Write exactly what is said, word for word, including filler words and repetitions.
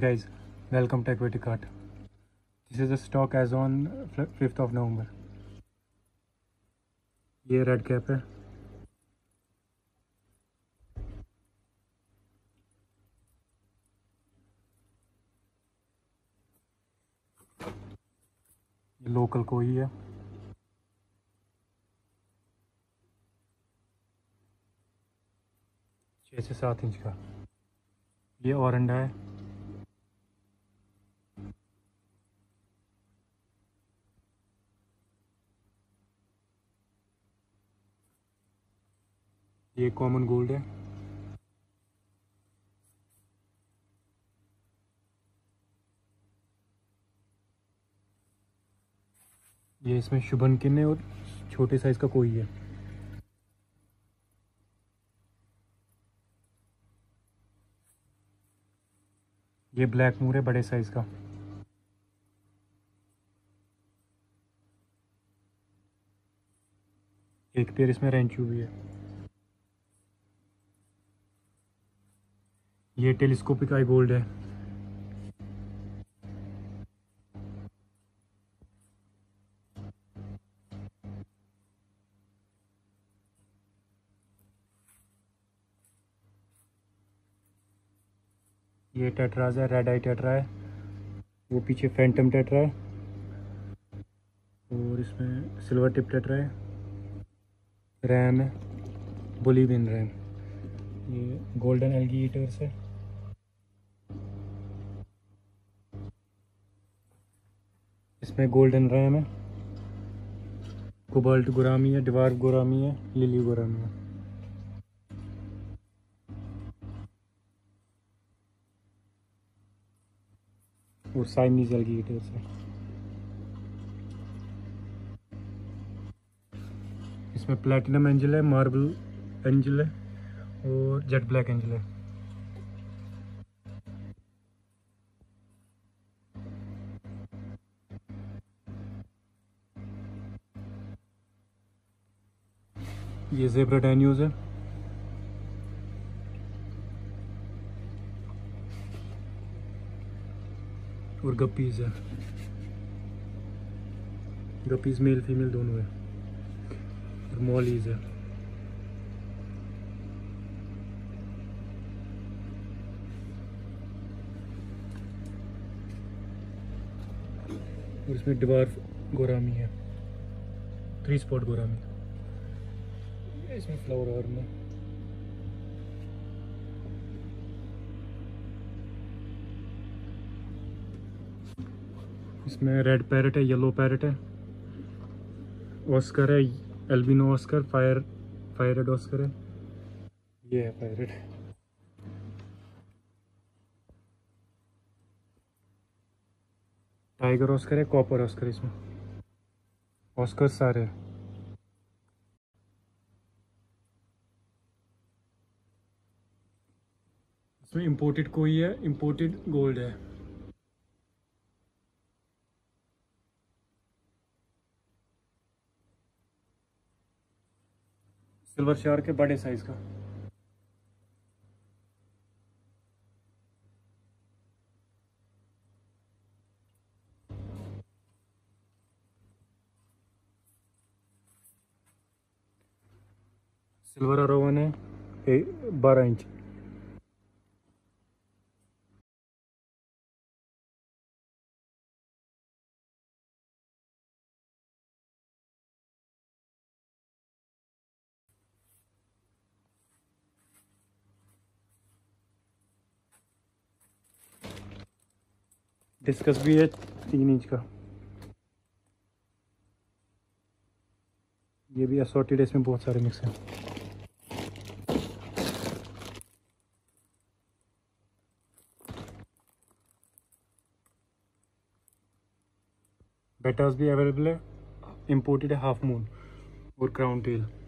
Hey guys, welcome to Aquatic Kart. This is the stock as on fifth of November. ये red cap है, ये local कोई है, छः से सात इंच का। ये ऑरेंज है, ये कॉमन गोल्ड है, ये इसमें शुभन किन है और छोटे साइज का कोई है। ये ब्लैक मूर है बड़े साइज का। एक पेयर इसमें रेंचू भी है। ये टेलीस्कोपिक आई गोल्ड है। ये टेट्राज है, रेड आई टेट्रा है। वो पीछे फैंटम टेट्रा है और इसमें सिल्वर टिप टेट्रा है। रैम है, बुली बिन रैम। ये गोल्डन एल्गी ईटर्स है। इसमें गोल्डन रैम है, कोबाल्ट गोरामी है, ड्वार्फ गोरामी है, लिली गोरामी है। वो साइमीज एल्गी ईटर्स है। इसमें प्लैटिनम एंजल है, मार्बल एंजल है और जेट ब्लैक एंजल है। ये ज़ेब्रा डैनियोज़ है। और गप्पीज़ है। गप्पीज़ मेल फीमेल दोनों है। और मॉलीज़ है। और इसमें ड्वार्फ गोरामी है, थ्री स्पॉट गोरामी। इसमें फ्लावर हॉर्न है। इसमें रेड पैरेट है, येलो पैरेट है, ऑस्कर है, albino Oscar, fire fire red Oscar है। ये है पैरेट। टाइगर ऑस्कर है, कॉपर ऑस्कर। इसमें ऑस्कर सारे है। इसमें इम्पोर्टेड कोई है, इम्पोर्टेड गोल्ड है। सिल्वर शार्क के बड़े साइज का। सिल्वर अरोवाना है, बारह इंच। डिस्कस भी है, तीन इंच का। ये भी असॉर्टेड है, इसमें बहुत सारे मिक्स हैं। बेटास भी अवेलेबल है। इम्पोर्टेड है हाफ मून और क्राउन टेल।